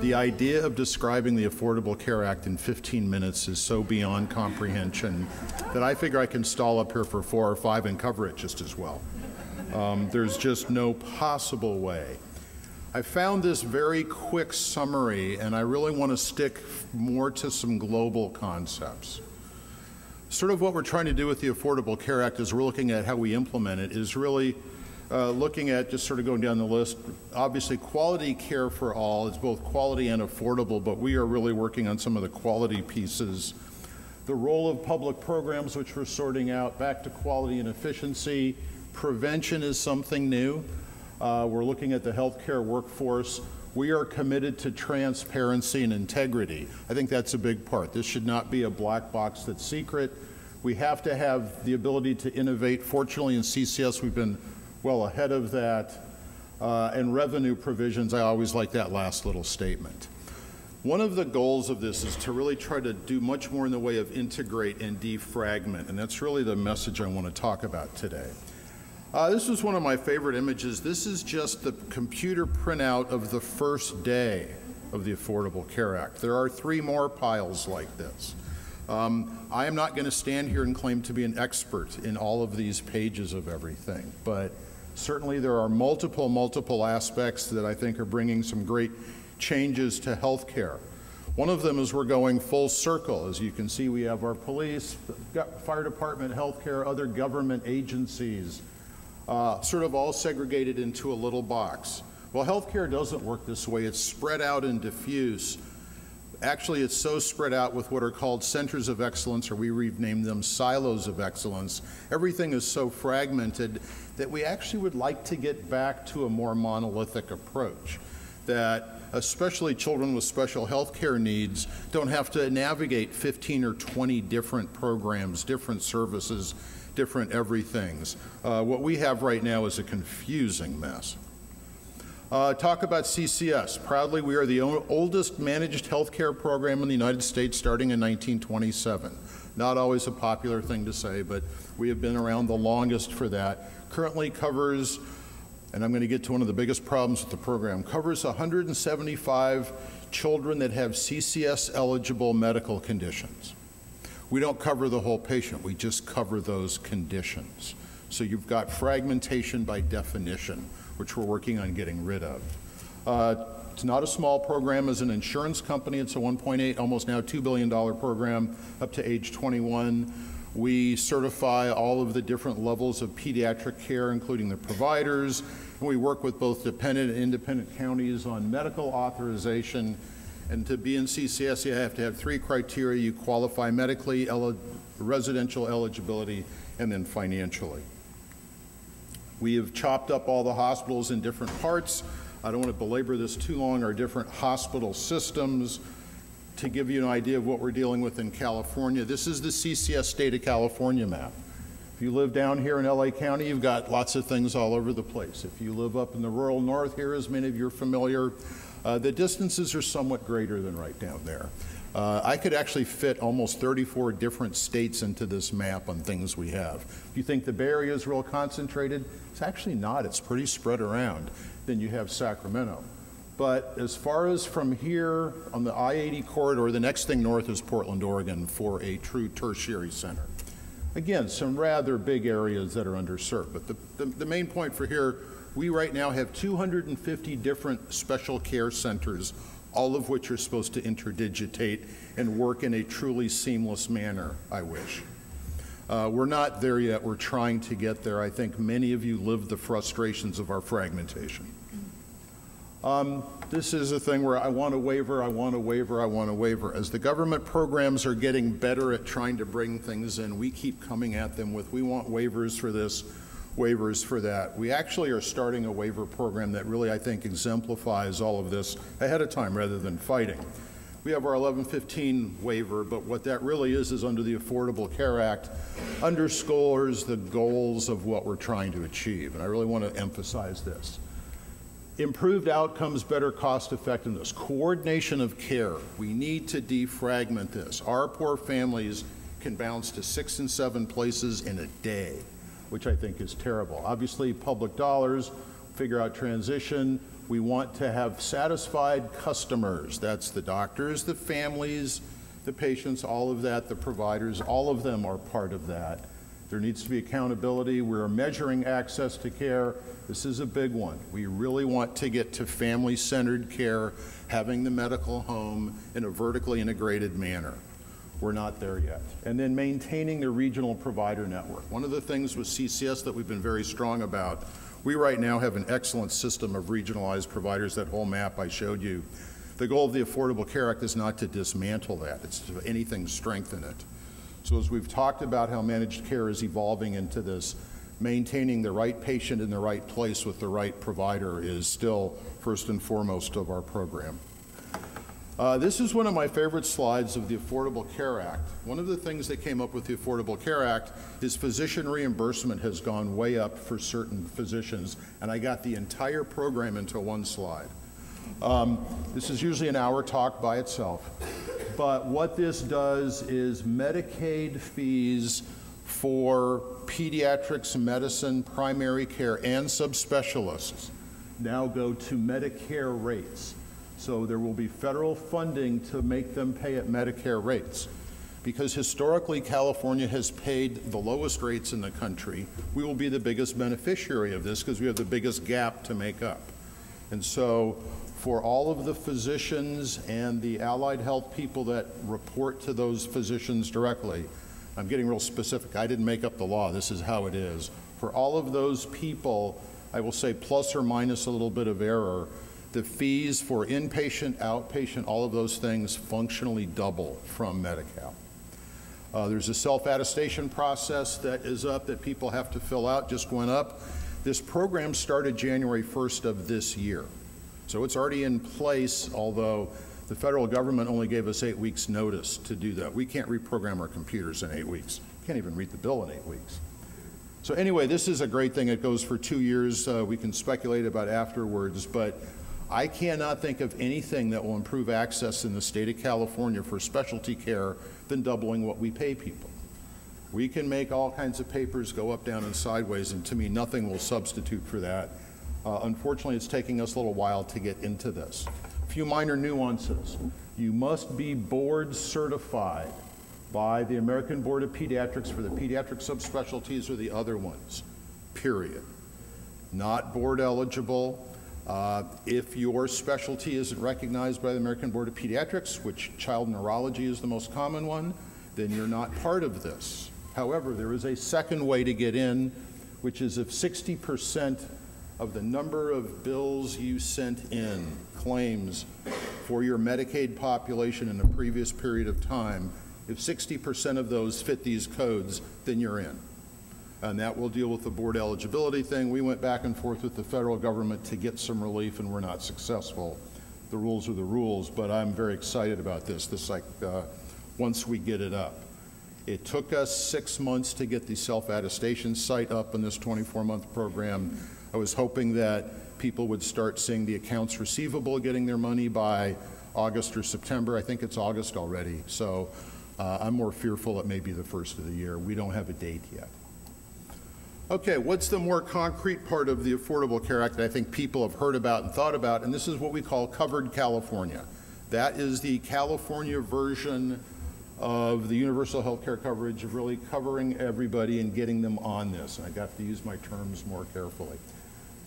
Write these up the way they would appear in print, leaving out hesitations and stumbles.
The idea of describing the Affordable Care Act in 15 minutes is so beyond comprehension that I figure I can stall up here for 4 or 5 and cover it just as well. There's just no possible way. I found this very quick summary, and I really want to stick more to some global concepts. Sort of what we're trying to do with the Affordable Care Act is we're looking at how we implement it is really looking at, just sort of going down the list, obviously quality care for all. It's both quality and affordable, but we are really working on some of the quality pieces. The role of public programs, which we're sorting out, back to quality and efficiency. Prevention is something new. We're looking at the healthcare workforce. We are committed to transparency and integrity. I think that's a big part. This should not be a black box that's secret. We have to have the ability to innovate. Fortunately, in CCS, we've been well ahead of that, and revenue provisions. I always like that last little statement. One of the goals of this is to really try to do much more in the way of integrate and defragment, and that's really the message I want to talk about today. This is one of my favorite images. This is just the computer printout of the first day of the Affordable Care Act. There are 3 more piles like this. I am not going to stand here and claim to be an expert in all of these pages of everything, but certainly there are multiple aspects that I think are bringing some great changes to healthcare. One of them is we're going full circle. As you can see, we have our police, fire department, healthcare, other government agencies, sort of all segregated into a little box. Well, healthcare doesn't work this way. It's spread out and diffuse. Actually, it's so spread out with what are called centers of excellence, or we rename them silos of excellence. Everything is so fragmented that we actually would like to get back to a more monolithic approach, that especially children with special health care needs don't have to navigate 15 or 20 different programs, different services, different everythings. What we have right now is a confusing mess. Talk about CCS. Proudly, we are the oldest managed healthcare program in the United States, starting in 1927. Not always a popular thing to say, but we have been around the longest for that. Currently covers, and I'm going to get to one of the biggest problems with the program, covers 175 children that have CCS-eligible medical conditions. We don't cover the whole patient. We just cover those conditions. So you've got fragmentation by definition, which we're working on getting rid of. It's not a small program. As an insurance company, it's a $1.8, almost now $2 billion program up to age 21. We certify all of the different levels of pediatric care, including the providers. And we work with both dependent and independent counties on medical authorization. And to be in CCS, you have to have 3 criteria. You qualify medically, residential eligibility, and then financially. We have chopped up all the hospitals in different parts. I don't want to belabor this too long, our different hospital systems. To give you an idea of what we're dealing with in California, this is the CCS state of California map. If you live down here in LA County, you've got lots of things all over the place. If you live up in the rural north here, as many of you are familiar, the distances are somewhat greater than right down there. I could actually fit almost 34 different states into this map on things we have. If you think the Bay Area is real concentrated, it's actually not. It's pretty spread around. Then you have Sacramento. But as far as from here on the I-80 corridor, the next thing north is Portland, Oregon for a true tertiary center. Again, some rather big areas that are underserved. But the main point for here, we right now have 250 different special care centers, all of which are supposed to interdigitate and work in a truly seamless manner, I wish. We're not there yet. We're trying to get there. I think many of you live the frustrations of our fragmentation. This is a thing where I want to waiver, I want to waiver, I want to waiver. As the government programs are getting better at trying to bring things in, we keep coming at them with, we want waivers for this, waivers for that. We actually are starting a waiver program that really, I think, exemplifies all of this ahead of time rather than fighting. We have our 1115 waiver, but what that really is under the Affordable Care Act, underscores the goals of what we're trying to achieve. And I really want to emphasize this. Improved outcomes, better cost effectiveness, coordination of care. We need to defragment this. Our poor families can bounce to 6 and 7 places in a day, which I think is terrible. Obviously, public dollars, figure out transition. We want to have satisfied customers. That's the doctors, the families, the patients, all of that, the providers, all of them are part of that. There needs to be accountability. We're measuring access to care. This is a big one. We really want to get to family-centered care, having the medical home in a vertically integrated manner. We're not there yet. And then maintaining the regional provider network. One of the things with CCS that we've been very strong about, we right now have an excellent system of regionalized providers, that whole map I showed you. The goal of the Affordable Care Act is not to dismantle that. It's to anything strengthen it. So as we've talked about how managed care is evolving into this, maintaining the right patient in the right place with the right provider is still first and foremost of our program. This is one of my favorite slides of the Affordable Care Act. One of the things that came up with the Affordable Care Act is physician reimbursement has gone way up for certain physicians, and I got the entire program into one slide. This is usually an hour talk by itself. But what this does is Medicaid fees for pediatrics, medicine, primary care, and subspecialists now go to Medicare rates. So there will be federal funding to make them pay at Medicare rates. Because historically, California has paid the lowest rates in the country. We will be the biggest beneficiary of this because we have the biggest gap to make up. And so, for all of the physicians and the allied health people that report to those physicians directly, I'm getting real specific, I didn't make up the law, this is how it is. For all of those people, I will say plus or minus a little bit of error, the fees for inpatient, outpatient, all of those things functionally double from Medi-Cal. There's a self-attestation process that is up that people have to fill out, just went up. This program started January 1st of this year. So it's already in place, although the federal government only gave us 8 weeks notice to do that. We can't reprogram our computers in 8 weeks. Can't even read the bill in 8 weeks. So anyway, this is a great thing. It goes for 2 years. We can speculate about afterwards, but I cannot think of anything that will improve access in the state of California for specialty care than doubling what we pay people. We can make all kinds of papers go up, down, and sideways, and to me, nothing will substitute for that. Unfortunately, it's taking us a little while to get into this. A few minor nuances. You must be board certified by the American Board of Pediatrics for the pediatric subspecialties or the other ones, period. Not board eligible. If your specialty isn't recognized by the American Board of Pediatrics, which child neurology is the most common one, then you're not part of this. However, there is a second way to get in, which is if 60% of the number of bills you sent in, claims for your Medicaid population in a previous period of time, if 60% of those fit these codes, then you're in. And that will deal with the board eligibility thing. We went back and forth with the federal government to get some relief, and we're not successful. The rules are the rules, but I'm very excited about this. This is like once we get it up. It took us 6 months to get the self-attestation site up in this 24-month program. I was hoping that people would start seeing the accounts receivable getting their money by August or September. I think it's August already, so I'm more fearful it may be the first of the year. We don't have a date yet. Okay, what's the more concrete part of the Affordable Care Act that I think people have heard about and thought about? And this is what we call Covered California. That is the California version of the universal health care coverage, of really covering everybody and getting them on this. And I got to use my terms more carefully.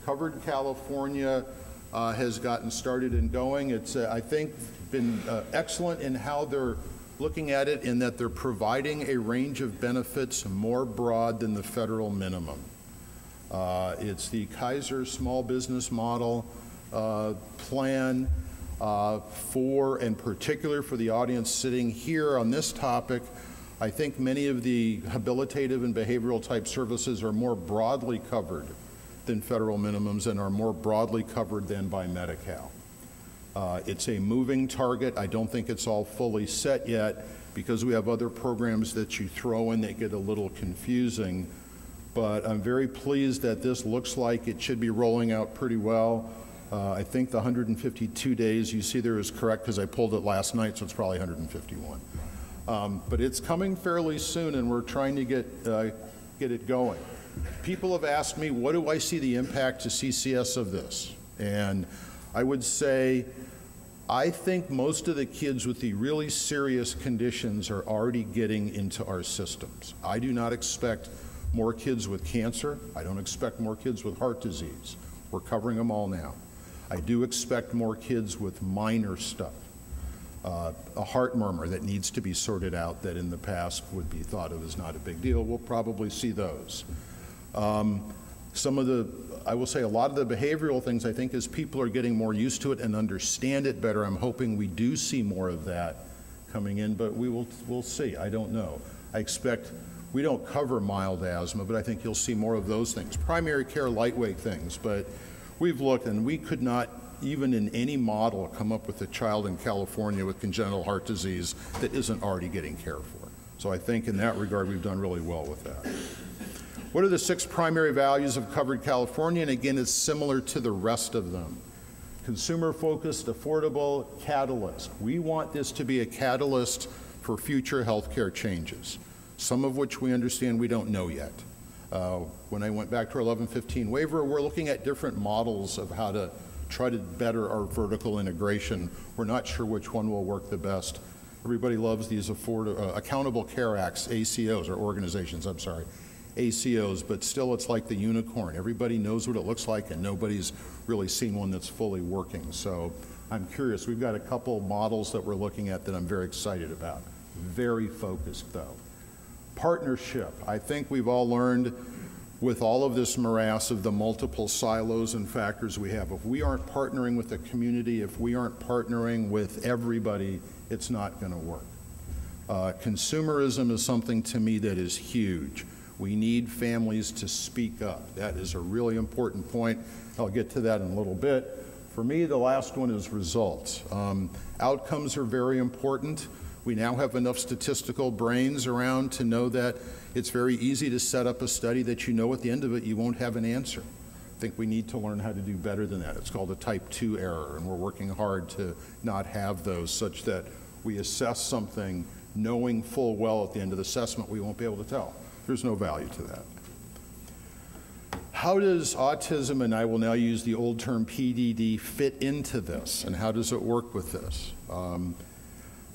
Covered California has gotten started and going. It's, I think, been excellent in how they're looking at it, in that they're providing a range of benefits more broad than the federal minimum. It's the Kaiser small business model. plan for, in particular for the audience sitting here on this topic. I think many of the habilitative and behavioral type services are more broadly covered than federal minimums and are more broadly covered than by Medi-Cal. It's a moving target. I don't think it's all fully set yet because we have other programs that you throw in that get a little confusing. But I'm very pleased that this looks like it should be rolling out pretty well. I think the 152 days you see there is correct because I pulled it last night, so it's probably 151. But it's coming fairly soon, and we're trying to get it going. People have asked me, what do I see the impact to CCS of this? And I would say, I think most of the kids with the really serious conditions are already getting into our systems. I do not expect more kids with cancer. I don't expect more kids with heart disease. We're covering them all now. I do expect more kids with minor stuff. A heart murmur that needs to be sorted out that in the past would be thought of as not a big deal. We'll probably see those. Some of the, I will say a lot of the behavioral things I think is people are getting more used to it and understand it better. I'm hoping we do see more of that coming in, but we'll see. I don't know. I expect, we don't cover mild asthma, but I think you'll see more of those things. Primary care, lightweight things, but we've looked and we could not even in any model come up with a child in California with congenital heart disease that isn't already getting care for. So I think in that regard we've done really well with that. What are the 6 primary values of Covered California? And again, it's similar to the rest of them. Consumer-focused, affordable, catalyst. We want this to be a catalyst for future healthcare changes, some of which we understand we don't know yet. When I went back to our 1115 waiver, we're looking at different models of how to try to better our vertical integration. We're not sure which one will work the best. Everybody loves these Accountable Care Acts, ACOs, or organizations, I'm sorry, ACOs, but still it's like the unicorn. Everybody knows what it looks like and nobody's really seen one that's fully working. So I'm curious, we've got a couple models that we're looking at that I'm very excited about. Very focused though. Partnership, I think we've all learned with all of this morass of the multiple silos and factors we have. If we aren't partnering with the community, if we aren't partnering with everybody, it's not going to work. Consumerism is something to me that is huge. We need families to speak up. That is a really important point. I'll get to that in a little bit. For me, the last one is results. Outcomes are very important. We now have enough statistical brains around to know that it's very easy to set up a study that you know at the end of it you won't have an answer. I think we need to learn how to do better than that. It's called a type 2 error, and we're working hard to not have those such that we assess something knowing full well at the end of the assessment we won't be able to tell. There's no value to that. How does autism, and I will now use the old term PDD, fit into this, and how does it work with this?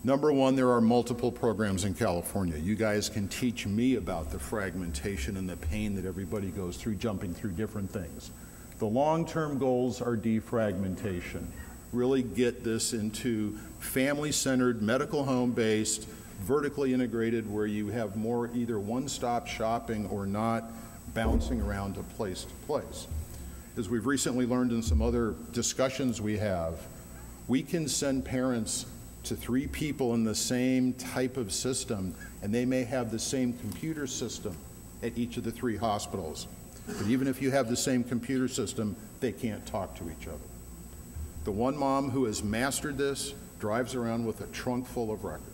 Number one, there are multiple programs in California. You guys can teach me about the fragmentation and the pain that everybody goes through jumping through different things. The long-term goals are defragmentation. Really get this into family-centered, medical home-based, vertically integrated where you have more either one-stop shopping or not bouncing around to place. As we've recently learned in some other discussions we have, we can send parents to 3 people in the same type of system, and they may have the same computer system at each of the 3 hospitals. But even if you have the same computer system, they can't talk to each other. The one mom who has mastered this drives around with a trunk full of records.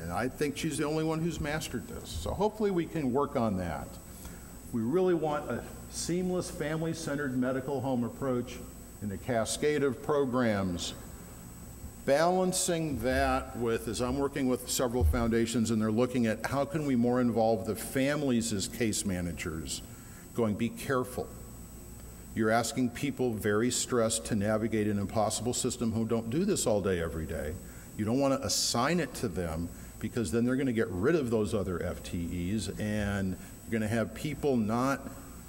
And I think she's the only one who's mastered this. So hopefully we can work on that. We really want a seamless family-centered medical home approach in a cascade of programs. Balancing that with, as I'm working with several foundations and they're looking at how can we more involve the families as case managers, going be careful. You're asking people very stressed to navigate an impossible system who don't do this all day every day. You don't want to assign it to them because then they're going to get rid of those other FTEs and you're going to have people not,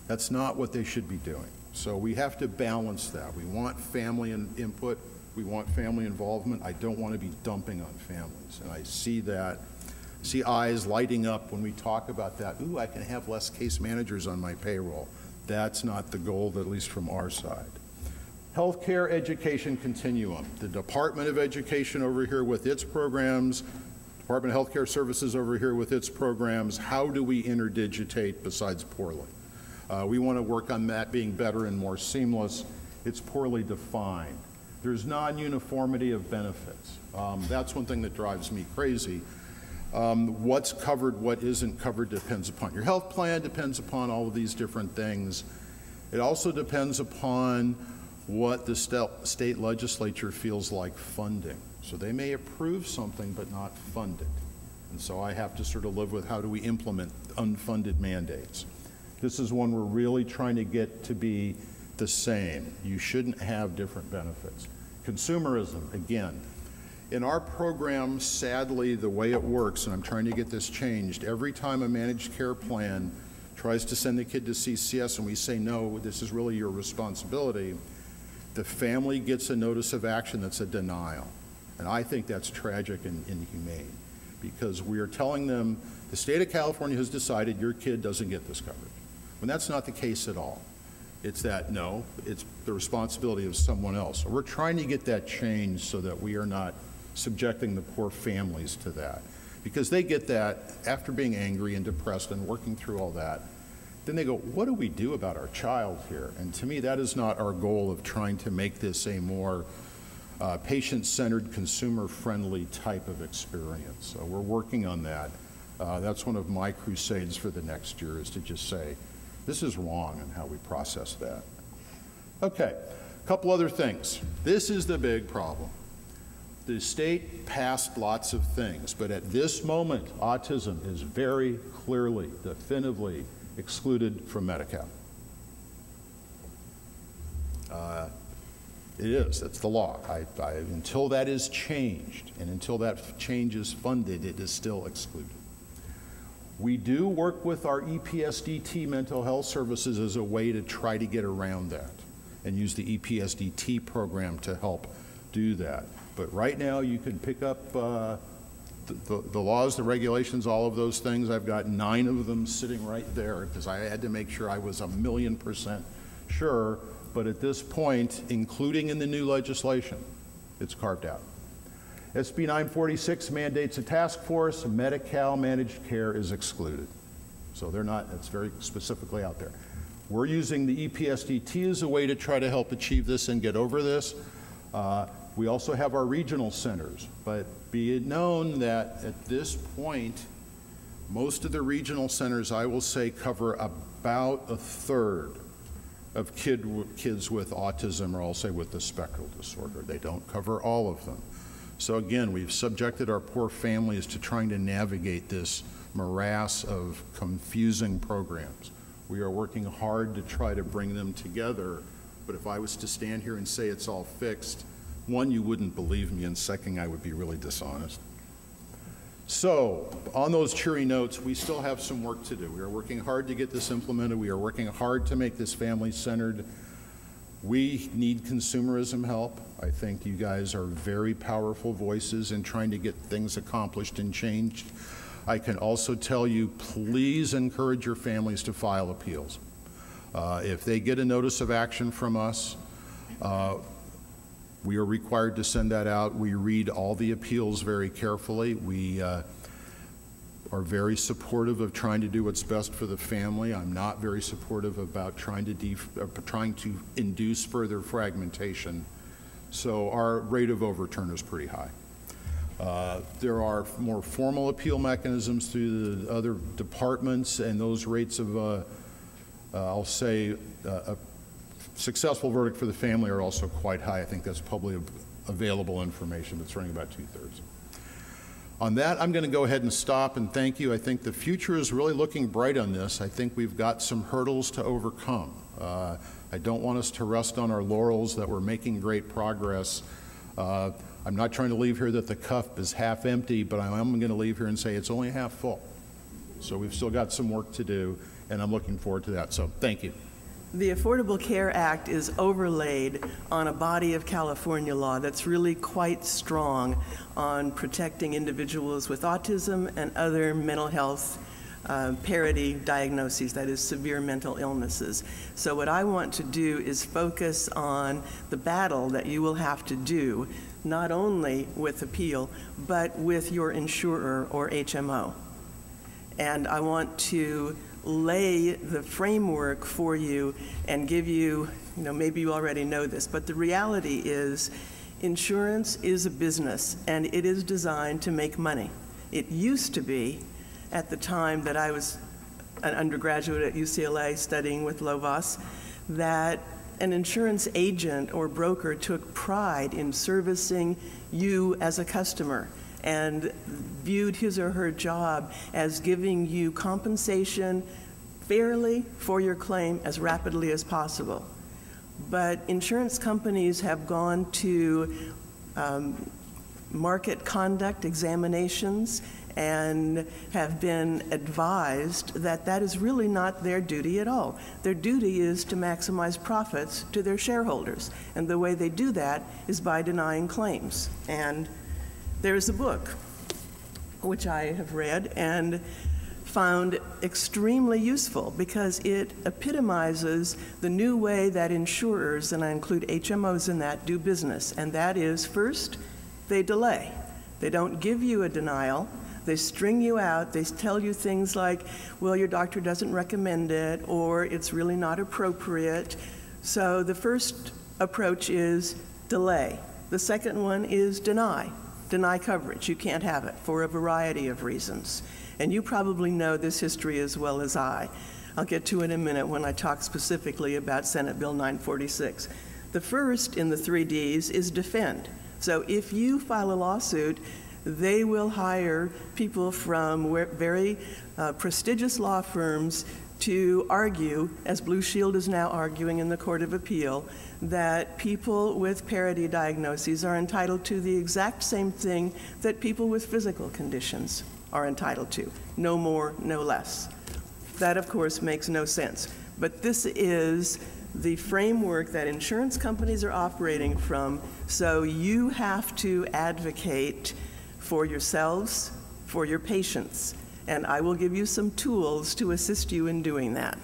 that's not what they should be doing. So we have to balance that. We want family input. We want family involvement. I don't want to be dumping on families. And I see that, see eyes lighting up when we talk about that. Ooh, I can have less case managers on my payroll. That's not the goal, at least from our side. healthcare education continuum. The Department of Education over here with its programs, Department of Health Care Services over here with its programs. How do we interdigitate besides poorly? We want to work on that being better and more seamless. It's poorly defined. There's non-uniformity of benefits. That's one thing that drives me crazy. What's covered, what isn't covered depends upon your health plan, depends upon all of these different things. It also depends upon what the state legislature feels like funding. So they may approve something but not fund it. And so I have to sort of live with how do we implement unfunded mandates. This is one we're really trying to get to be the same. You shouldn't have different benefits. Consumerism, again. In our program, sadly, the way it works, and I'm trying to get this changed, every time a managed care plan tries to send the kid to CCS and we say, no, this is really your responsibility, the family gets a notice of action that's a denial. And I think that's tragic and inhumane because we are telling them, the state of California has decided your kid doesn't get this covered. When that's not the case at all. It's that, no, it's the responsibility of someone else. So we're trying to get that changed so that we are not subjecting the poor families to that. Because they get that after being angry and depressed and working through all that. Then they go, what do we do about our child here? And to me, that is not our goal of trying to make this a more patient-centered, consumer-friendly type of experience. So we're working on that. That's one of my crusades for the next year is to just say, this is wrong in how we process that. Okay, a couple other things. This is the big problem. The state passed lots of things, but at this moment, autism is very clearly, definitively excluded from Medi-Cal. It is, that's the law. Until that is changed, and until that change is funded, it is still excluded. We do work with our EPSDT mental health services as a way to try to get around that and use the EPSDT program to help do that. But right now, you can pick up the laws, the regulations, all of those things. I've got 9 of them sitting right there because I had to make sure I was 1,000,000% sure. But at this point, including in the new legislation, it's carved out. SB 946 mandates a task force. Medi-Cal managed care is excluded. So they're not, it's very specifically out there. We're using the EPSDT as a way to try to help achieve this and get over this. We also have our regional centers, but be it known that at this point, most of the regional centers, I will say, cover about 1/3 of kids with autism, or I'll say with the spectral disorder. They don't cover all of them. So again, we've subjected our poor families to trying to navigate this morass of confusing programs. We are working hard to try to bring them together, but if I was to stand here and say it's all fixed, one, you wouldn't believe me, and second, I would be really dishonest. So on those cheery notes, we still have some work to do. We are working hard to get this implemented. We are working hard to make this family-centered. We need consumerism help. I think you guys are very powerful voices in trying to get things accomplished and changed. I can also tell you, please encourage your families to file appeals. If they get a notice of action from us, we are required to send that out. We read all the appeals very carefully. We are very supportive of trying to do what's best for the family. I'm not very supportive about trying to induce further fragmentation. So our rate of overturn is pretty high. There are more formal appeal mechanisms through the other departments, and those rates of, I'll say, a successful verdict for the family are also quite high. I think that's probably available information, but it's running about 2/3. On that, I'm going to go ahead and stop and thank you. I think the future is really looking bright on this. I think we've got some hurdles to overcome. I don't want us to rest on our laurels that we're making great progress. I'm not trying to leave here that the cup is half empty, but I am going to leave here and say it's only half full. So we've still got some work to do, and I'm looking forward to that. So thank you. The Affordable Care Act is overlaid on a body of California law that's really quite strong on protecting individuals with autism and other mental health parity diagnoses, that is severe mental illnesses. So what I want to do is focus on the battle that you will have to do, not only with appeal, but with your insurer or HMO. And I want to lay the framework for you and give you, you know, maybe you already know this, but the reality is insurance is a business and it is designed to make money. It used to be, at the time that I was an undergraduate at UCLA studying with Lovaas, that an insurance agent or broker took pride in servicing you as a customer and viewed his or her job as giving you compensation fairly for your claim as rapidly as possible. But insurance companies have gone to market conduct examinations and have been advised that that is really not their duty at all. Their duty is to maximize profits to their shareholders. And the way they do that is by denying claims. And there is a book, which I have read and found extremely useful because it epitomizes the new way that insurers, and I include HMOs in that, do business. And that is, first, they delay. They don't give you a denial. They string you out. They tell you things like, well, your doctor doesn't recommend it, or it's really not appropriate. So the first approach is delay. The second one is deny. Deny coverage. You can't have it for a variety of reasons. And you probably know this history as well as I. I'll get to it in a minute when I talk specifically about Senate Bill 946. The first in the three Ds is defend. So if you file a lawsuit, they will hire people from very prestigious law firms to argue, as Blue Shield is now arguing in the Court of Appeal, that people with parity diagnoses are entitled to the exact same thing that people with physical conditions are entitled to. No more, no less. That, of course, makes no sense. But this is the framework that insurance companies are operating from, so you have to advocate for yourselves, for your patients, and I will give you some tools to assist you in doing that.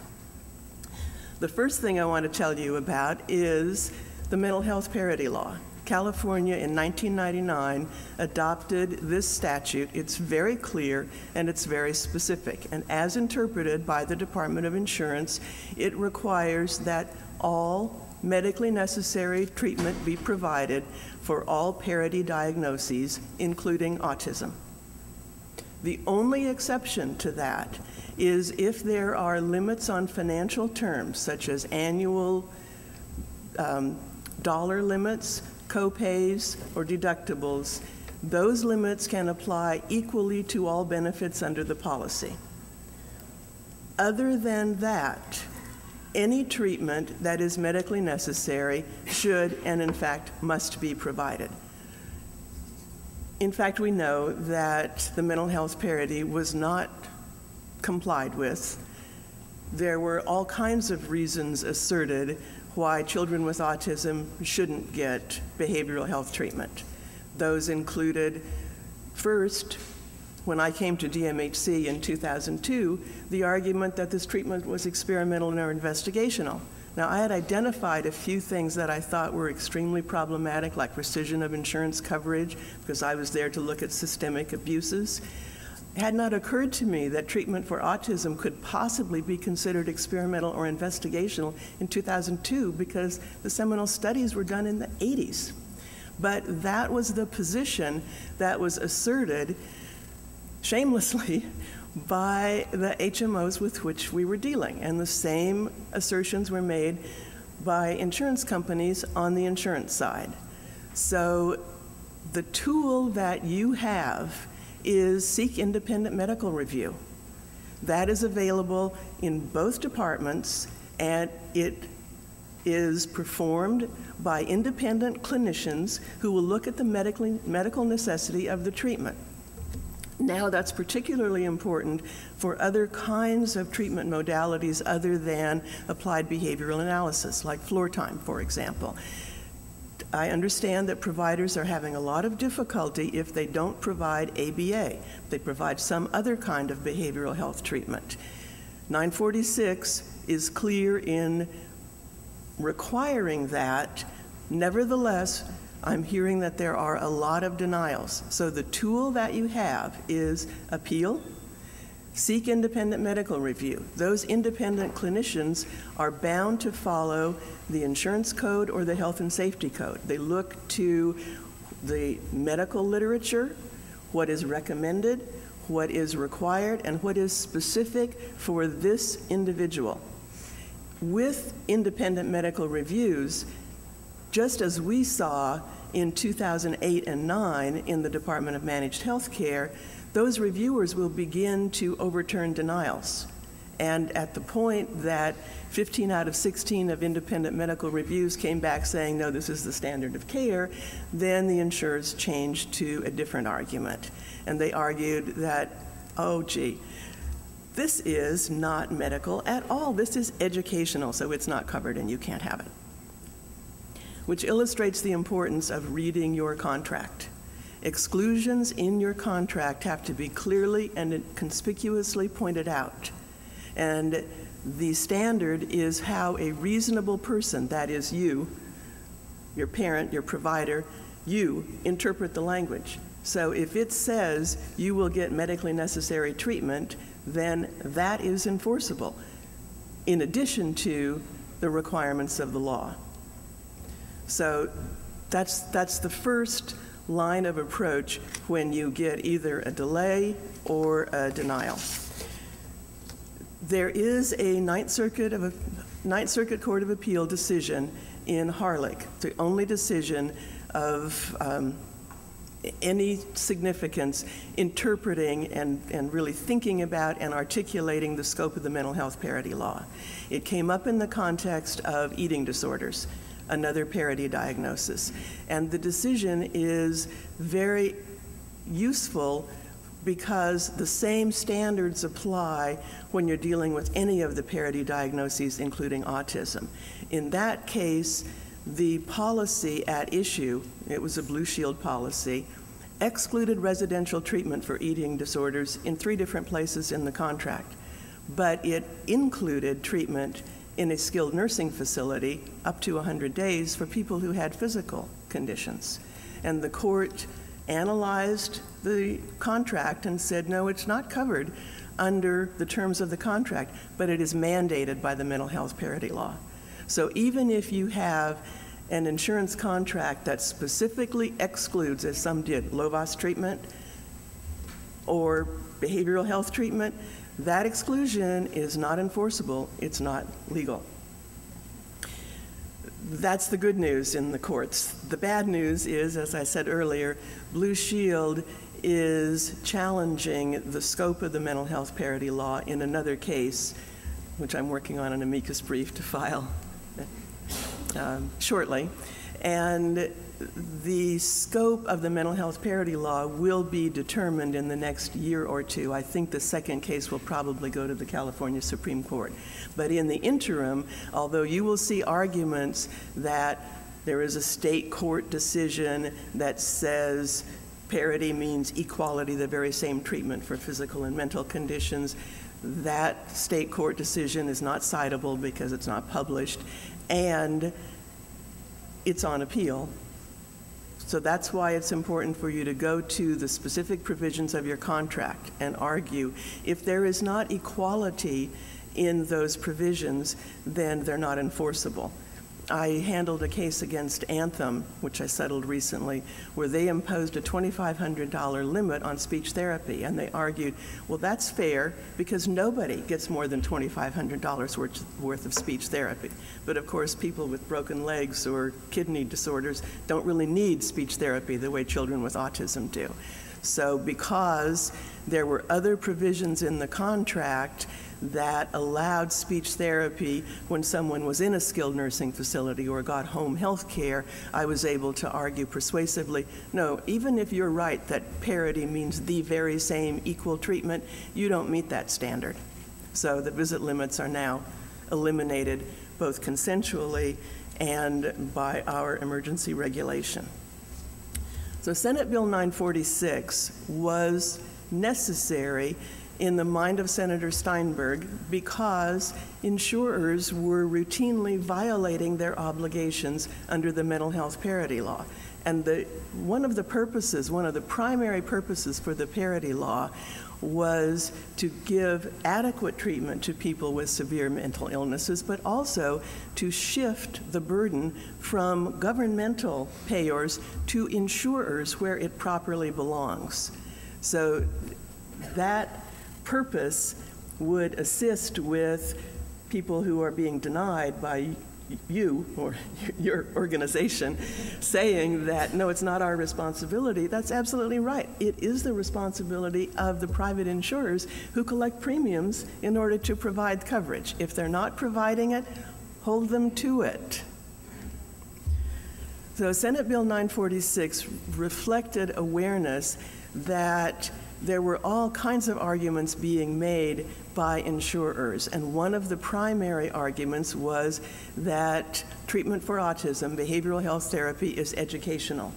The first thing I want to tell you about is the mental health parity law. California in 1999 adopted this statute. It's very clear and it's very specific. And as interpreted by the Department of Insurance, it requires that all medically necessary treatment be provided for all parity diagnoses, including autism. The only exception to that is if there are limits on financial terms, such as annual dollar limits, co-pays, or deductibles. Those limits can apply equally to all benefits under the policy. Other than that, any treatment that is medically necessary should and, in fact, must be provided. In fact, we know that the mental health parity was not complied with. There were all kinds of reasons asserted why children with autism shouldn't get behavioral health treatment. Those included, first, when I came to DMHC in 2002, the argument that this treatment was experimental and or investigational. Now, I had identified a few things that I thought were extremely problematic, like rescission of insurance coverage, because I was there to look at systemic abuses. It had not occurred to me that treatment for autism could possibly be considered experimental or investigational in 2002, because the seminal studies were done in the 80s. But that was the position that was asserted shamelessly by the HMOs with which we were dealing. And the same assertions were made by insurance companies on the insurance side. So the tool that you have is seek independent medical review. That is available in both departments, and it is performed by independent clinicians who will look at the medical necessity of the treatment. Now that's particularly important for other kinds of treatment modalities other than applied behavioral analysis, like floor time, for example. I understand that providers are having a lot of difficulty if they don't provide ABA. They provide some other kind of behavioral health treatment. 946 is clear in requiring that. Nevertheless, I'm hearing that there are a lot of denials. So the tool that you have is appeal, seek independent medical review. Those independent clinicians are bound to follow the insurance code or the health and safety code. They look to the medical literature, what is recommended, what is required, and what is specific for this individual. With independent medical reviews, just as we saw in 2008 and 9 in the Department of Managed Healthcare, those reviewers will begin to overturn denials. And at the point that 15 out of 16 of independent medical reviews came back saying, no, this is the standard of care, then the insurers changed to a different argument. And they argued that, oh, gee, this is not medical at all. This is educational, so it's not covered and you can't have it, which illustrates the importance of reading your contract. Exclusions in your contract have to be clearly and conspicuously pointed out. And the standard is how a reasonable person, that is you, your parent, your provider, you interpret the language. So if it says you will get medically necessary treatment, then that is enforceable in addition to the requirements of the law. So that's the first line of approach when you get either a delay or a denial. There is a Ninth Circuit Court of Appeal decision in Harlick, the only decision of any significance interpreting and really thinking about and articulating the scope of the mental health parity law. It came up in the context of eating disorders, another parity diagnosis. And the decision is very useful because the same standards apply when you're dealing with any of the parity diagnoses, including autism. In that case, the policy at issue, it was a Blue Shield policy, excluded residential treatment for eating disorders in 3 different places in the contract, but it included treatment in a skilled nursing facility up to 100 days for people who had physical conditions. And the court analyzed the contract and said, no, it's not covered under the terms of the contract, but it is mandated by the mental health parity law. So even if you have an insurance contract that specifically excludes, as some did, Lovaas treatment or behavioral health treatment, that exclusion is not enforceable, it's not legal. That's the good news in the courts. The bad news is, as I said earlier, Blue Shield is challenging the scope of the mental health parity law in another case, which I'm working on an amicus brief to file shortly. And the scope of the mental health parity law will be determined in the next year or two. I think the second case will probably go to the California Supreme Court. But in the interim, although you will see arguments that there is a state court decision that says parity means equality, the very same treatment for physical and mental conditions, that state court decision is not citable because it's not published, and it's on appeal. So that's why it's important for you to go to the specific provisions of your contract and argue. If there is not equality in those provisions, then they're not enforceable. I handled a case against Anthem, which I settled recently, where they imposed a $2,500 limit on speech therapy. And they argued, well, that's fair because nobody gets more than $2,500 worth of speech therapy. But of course, people with broken legs or kidney disorders don't really need speech therapy the way children with autism do. So because there were other provisions in the contract that allowed speech therapy when someone was in a skilled nursing facility or got home health care, I was able to argue persuasively, no, even if you're right that parity means the very same equal treatment, you don't meet that standard. So the visit limits are now eliminated both consensually and by our emergency regulation. So Senate Bill 946 was necessary in the mind of Senator Steinberg because insurers were routinely violating their obligations under the Mental Health Parity Law. And one of the primary purposes for the Parity Law was to give adequate treatment to people with severe mental illnesses, but also to shift the burden from governmental payers to insurers where it properly belongs. So that purpose would assist with people who are being denied by you or your organization saying that, no, it's not our responsibility. That's absolutely right. It is the responsibility of the private insurers who collect premiums in order to provide coverage. If they're not providing it, hold them to it. So Senate Bill 946 reflected awareness that there were all kinds of arguments being made by insurers, and one of the primary arguments was that treatment for autism, behavioral health therapy, is educational.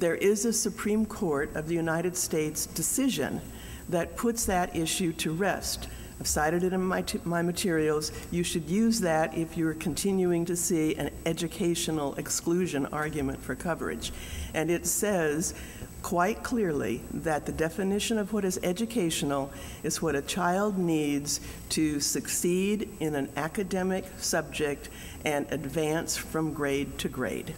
There is a Supreme Court of the United States decision that puts that issue to rest. I've cited it in my materials. You should use that if you're continuing to see an educational exclusion argument for coverage. And it says quite clearly that the definition of what is educational is what a child needs to succeed in an academic subject and advance from grade to grade.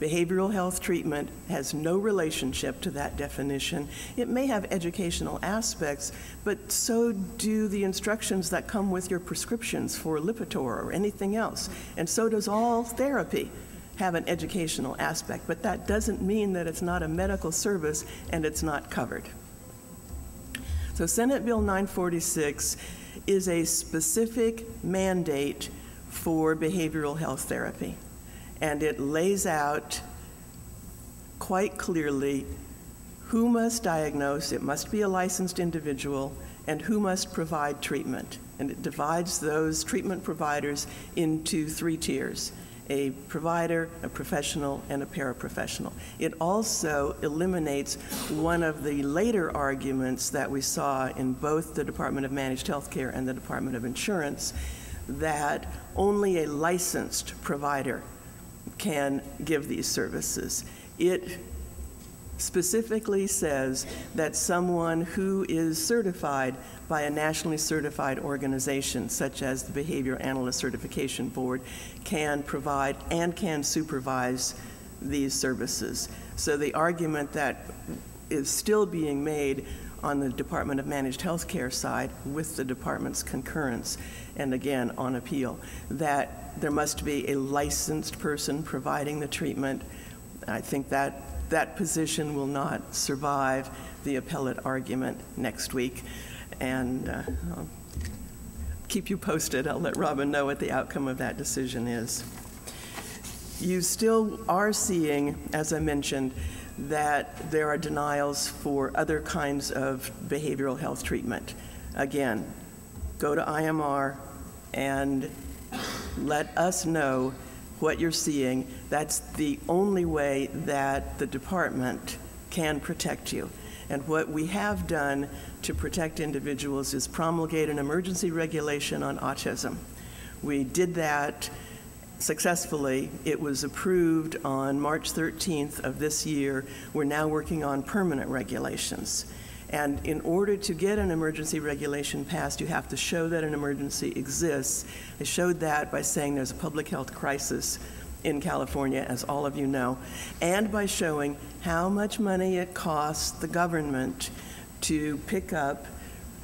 Behavioral health treatment has no relationship to that definition. It may have educational aspects, but so do the instructions that come with your prescriptions for Lipitor or anything else, and so does all therapy have an educational aspect, but that doesn't mean that it's not a medical service and it's not covered. So Senate Bill 946 is a specific mandate for behavioral health therapy, and it lays out quite clearly who must diagnose, it must be a licensed individual, and who must provide treatment. And it divides those treatment providers into three tiers: a provider, a professional, and a paraprofessional. It also eliminates one of the later arguments that we saw in both the Department of Managed Healthcare and the Department of Insurance, that only a licensed provider can give these services. It specifically says that someone who is certified by a nationally certified organization, such as the Behavior Analyst Certification Board, can provide and can supervise these services. So the argument that is still being made on the Department of Managed Healthcare side, with the department's concurrence, and again on appeal, that there must be a licensed person providing the treatment, I think that position will not survive the appellate argument next week. And I'll keep you posted. I'll let Robin know what the outcome of that decision is. You still are seeing, as I mentioned, that there are denials for other kinds of behavioral health treatment. Again, go to IMR and let us know what you're seeing. That's the only way that the department can protect you. And what we have done to protect individuals is promulgate an emergency regulation on autism. We did that successfully. It was approved on March 13th of this year. We're now working on permanent regulations. And in order to get an emergency regulation passed, you have to show that an emergency exists. I showed that by saying there's a public health crisis in California, as all of you know, and by showing how much money it costs the government to pick up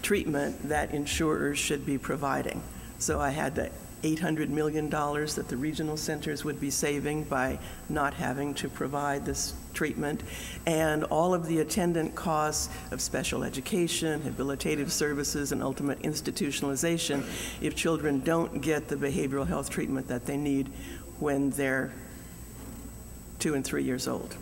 treatment that insurers should be providing. So I had the $800 million that the regional centers would be saving by not having to provide this treatment, and all of the attendant costs of special education, habilitative services, and ultimate institutionalization if children don't get the behavioral health treatment that they need when they're 2 and 3 years old.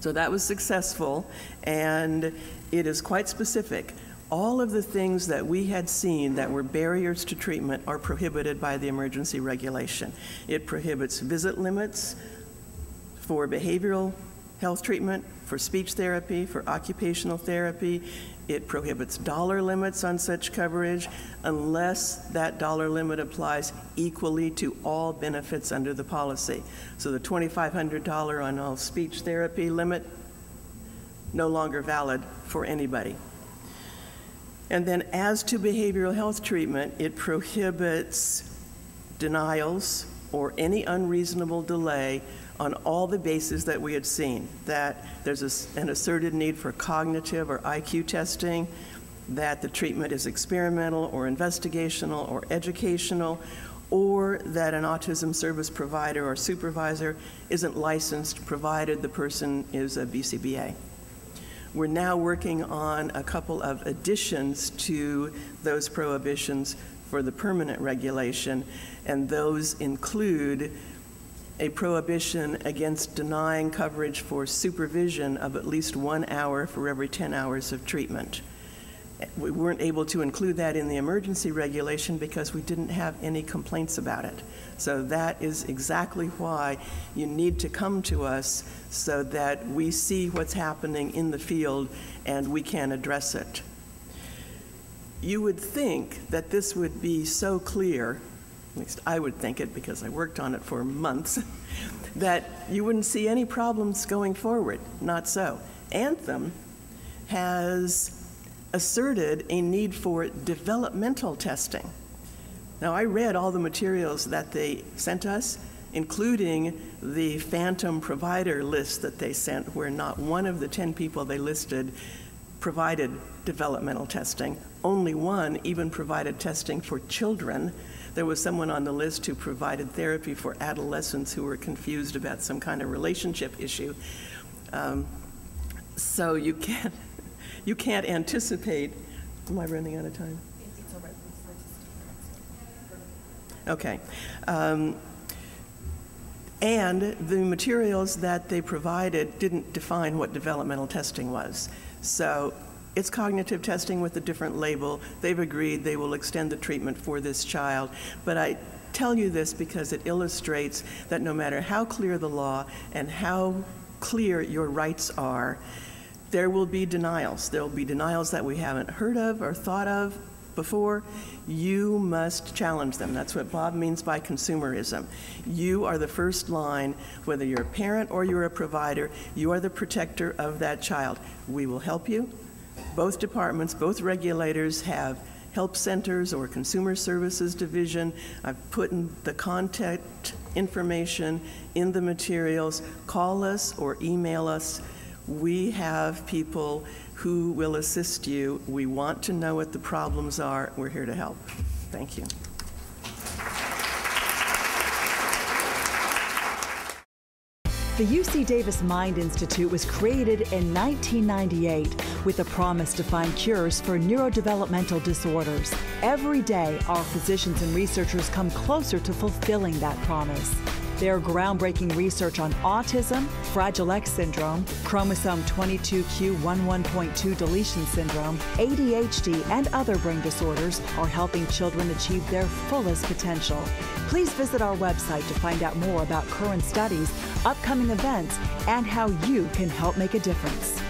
So that was successful, and it is quite specific. all of the things that we had seen that were barriers to treatment are prohibited by the emergency regulation. It prohibits visit limits for behavioral health treatment, for speech therapy, for occupational therapy. It prohibits dollar limits on such coverage unless that dollar limit applies equally to all benefits under the policy. So the $2,500 on all speech therapy limit, no longer valid for anybody. And then as to behavioral health treatment, it prohibits denials or any unreasonable delay on all the bases that we had seen, that there's an asserted need for cognitive or IQ testing, that the treatment is experimental or investigational or educational, or that an autism service provider or supervisor isn't licensed provided the person is a BCBA. We're now working on a couple of additions to those prohibitions for the permanent regulation, and those include a prohibition against denying coverage for supervision of at least 1 hour for every 10 hours of treatment. We weren't able to include that in the emergency regulation because we didn't have any complaints about it. So that is exactly why you need to come to us so that we see what's happening in the field and we can address it. You would think that this would be so clear, at least I would think it because I worked on it for months, that you wouldn't see any problems going forward. Not so. Anthem has asserted a need for developmental testing. Now, I read all the materials that they sent us, including the phantom provider list that they sent, where not one of the 10 people they listed provided developmental testing. Only one even provided testing for children. There was someone on the list who provided therapy for adolescents who were confused about some kind of relationship issue. So you can't anticipate. Am I running out of time? Okay. And the materials that they provided didn't define what developmental testing was. So it's cognitive testing with a different label. They've agreed they will extend the treatment for this child. But I tell you this because it illustrates that no matter how clear the law and how clear your rights are, there will be denials. There will be denials that we haven't heard of or thought of before. You must challenge them. That's what Bob means by consumerism. You are the first line, whether you're a parent or you're a provider, you are the protector of that child. We will help you. Both departments, both regulators have help centers or consumer services division. I've put in the contact information in the materials. Call us or email us. We have people who will assist you. We want to know what the problems are. We're here to help. Thank you. The UC Davis Mind Institute was created in 1998 with a promise to find cures for neurodevelopmental disorders. Every day, our physicians and researchers come closer to fulfilling that promise. Their groundbreaking research on autism, Fragile X syndrome, chromosome 22q11.2 deletion syndrome, ADHD, and other brain disorders are helping children achieve their fullest potential. Please visit our website to find out more about current studies, upcoming events, and how you can help make a difference.